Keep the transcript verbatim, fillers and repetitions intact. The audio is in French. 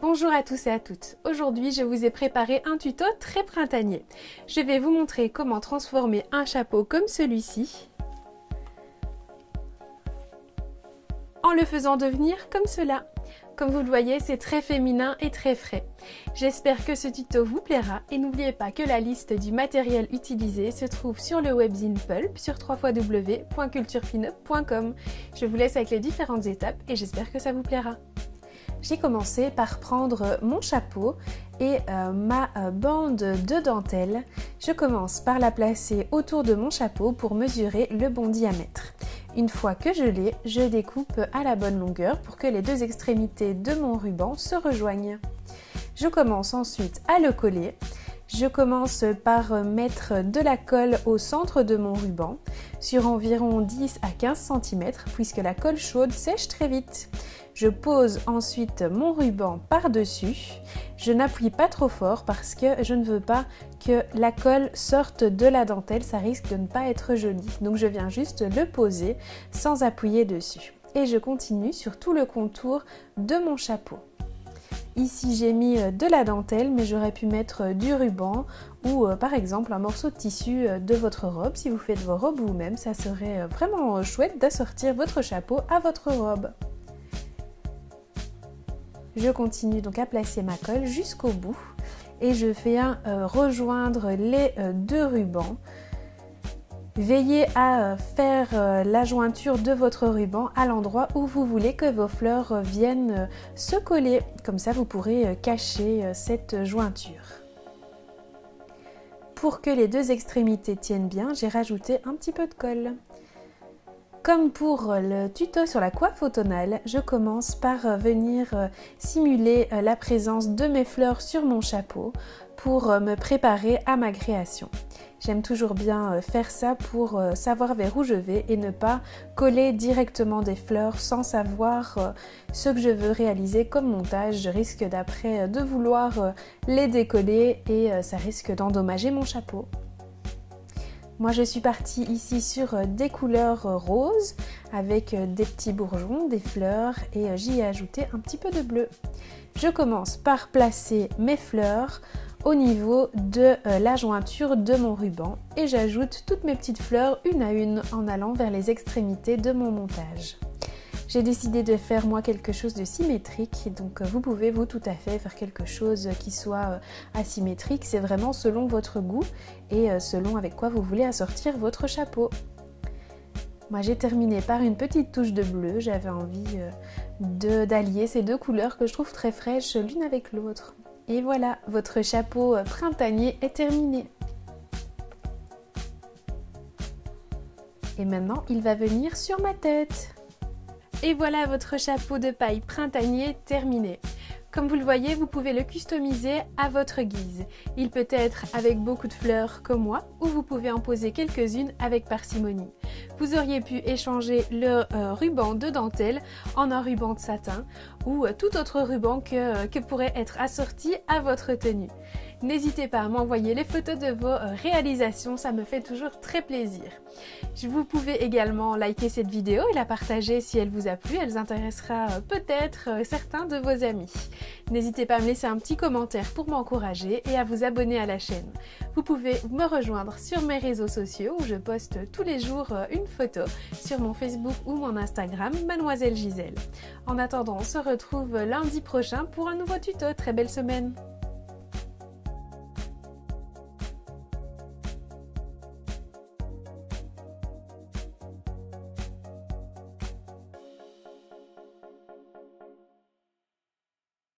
Bonjour à tous et à toutes. Aujourd'hui, je vous ai préparé un tuto très printanier. Je vais vous montrer comment transformer un chapeau comme celui-ci en le faisant devenir comme cela. Comme vous le voyez, c'est très féminin et très frais. J'espère que ce tuto vous plaira et n'oubliez pas que la liste du matériel utilisé se trouve sur le webzine Pulp sur w w w point culture pinup point com. Je vous laisse avec les différentes étapes et j'espère que ça vous plaira. J'ai commencé par prendre mon chapeau et euh, ma euh, bande de dentelle. Je commence par la placer autour de mon chapeau pour mesurer le bon diamètre. Une fois que je l'ai, je découpe à la bonne longueur pour que les deux extrémités de mon ruban se rejoignent. Je commence ensuite à le coller. Je commence par mettre de la colle au centre de mon ruban sur environ dix à quinze centimètres puisque la colle chaude sèche très vite. Je pose ensuite mon ruban par-dessus. Je n'appuie pas trop fort parce que je ne veux pas que la colle sorte de la dentelle, ça risque de ne pas être joli. Donc je viens juste le poser sans appuyer dessus. Et je continue sur tout le contour de mon chapeau. Ici j'ai mis de la dentelle mais j'aurais pu mettre du ruban ou euh, par exemple un morceau de tissu de votre robe. Si vous faites vos robes vous-même, ça serait vraiment chouette d'assortir votre chapeau à votre robe. Je continue donc à placer ma colle jusqu'au bout et je viens euh, rejoindre les euh, deux rubans. Veillez à faire la jointure de votre ruban à l'endroit où vous voulez que vos fleurs viennent se coller. Comme ça, vous pourrez cacher cette jointure. Pour que les deux extrémités tiennent bien, j'ai rajouté un petit peu de colle. Comme pour le tuto sur la coiffe automnale, je commence par venir simuler la présence de mes fleurs sur mon chapeau pour me préparer à ma création. J'aime toujours bien faire ça pour savoir vers où je vais et ne pas coller directement des fleurs sans savoir ce que je veux réaliser comme montage. Je risque d'après de vouloir les décoller et ça risque d'endommager mon chapeau. Moi je suis partie ici sur des couleurs roses avec des petits bourgeons, des fleurs et j'y ai ajouté un petit peu de bleu. Je commence par placer mes fleurs au niveau de la jointure de mon ruban et j'ajoute toutes mes petites fleurs une à une en allant vers les extrémités de mon montage. J'ai décidé de faire moi quelque chose de symétrique, donc vous pouvez vous tout à fait faire quelque chose qui soit asymétrique, c'est vraiment selon votre goût et selon avec quoi vous voulez assortir votre chapeau. Moi j'ai terminé par une petite touche de bleu, j'avais envie d'allier de, ces deux couleurs que je trouve très fraîches l'une avec l'autre. Et voilà, votre chapeau printanier est terminé. Et maintenant, il va venir sur ma tête. Et voilà votre chapeau de paille printanier terminé. Comme vous le voyez, vous pouvez le customiser à votre guise. Il peut être avec beaucoup de fleurs comme moi, ou vous pouvez en poser quelques-unes avec parcimonie. Vous auriez pu échanger le euh, ruban de dentelle en un ruban de satin ou euh, tout autre ruban que, que pourrait être assorti à votre tenue. N'hésitez pas à m'envoyer les photos de vos euh, réalisations, ça me fait toujours très plaisir. Vous pouvez également liker cette vidéo et la partager si elle vous a plu, elle intéressera euh, peut-être euh, certains de vos amis. N'hésitez pas à me laisser un petit commentaire pour m'encourager et à vous abonner à la chaîne. Vous pouvez me rejoindre sur mes réseaux sociaux où je poste tous les jours euh, une photo sur mon Facebook ou mon Instagram, Mademoiselle Gisèle. En attendant, on se retrouve lundi prochain pour un nouveau tuto. Très belle semaine!